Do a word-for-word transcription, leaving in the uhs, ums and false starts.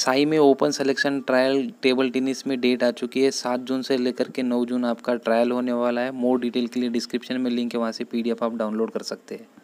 साई में open selection trial table tennis में date आ चुकी है, सात जून से लेकर के नौ जून आपका ट्रायल होने वाला है। मोर डिटेल के लिए डिस्क्रिप्शन में लिंक है, वहाँ से पीडीएफ आप डाउनलोड कर सकते हैं।